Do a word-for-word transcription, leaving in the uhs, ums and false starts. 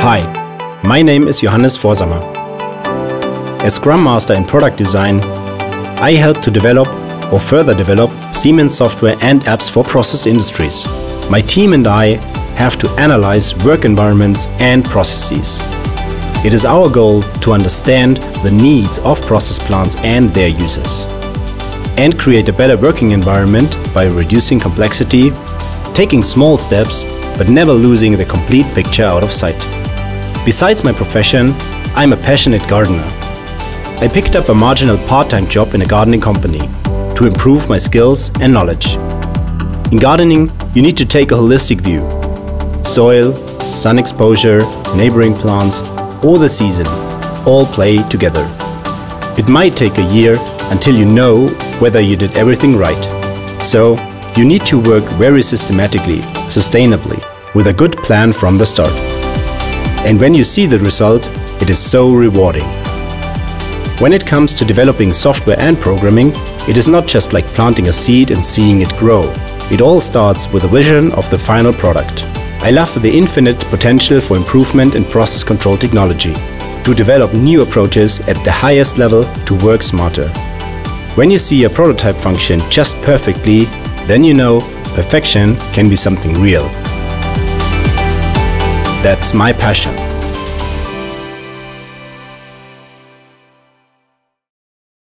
Hi, my name is Johannes Vorsamer. As Scrum Master in Product Design, I help to develop or further develop Siemens software and apps for process industries. My team and I have to analyze work environments and processes. It is our goal to understand the needs of process plants and their users, and create a better working environment by reducing complexity, taking small steps, but never losing the complete picture out of sight. Besides my profession, I'm a passionate gardener. I picked up a marginal part-time job in a gardening company to improve my skills and knowledge. In gardening, you need to take a holistic view: soil, sun exposure, neighboring plants, or the season, all play together. It might take a year until you know whether you did everything right. So, you need to work very systematically, sustainably, with a good plan from the start. And when you see the result, it is so rewarding. When it comes to developing software and programming, it is not just like planting a seed and seeing it grow. It all starts with a vision of the final product. I love the infinite potential for improvement in process control technology, to develop new approaches at the highest level to work smarter. When you see a prototype function just perfectly, then you know perfection can be something real. That's my passion.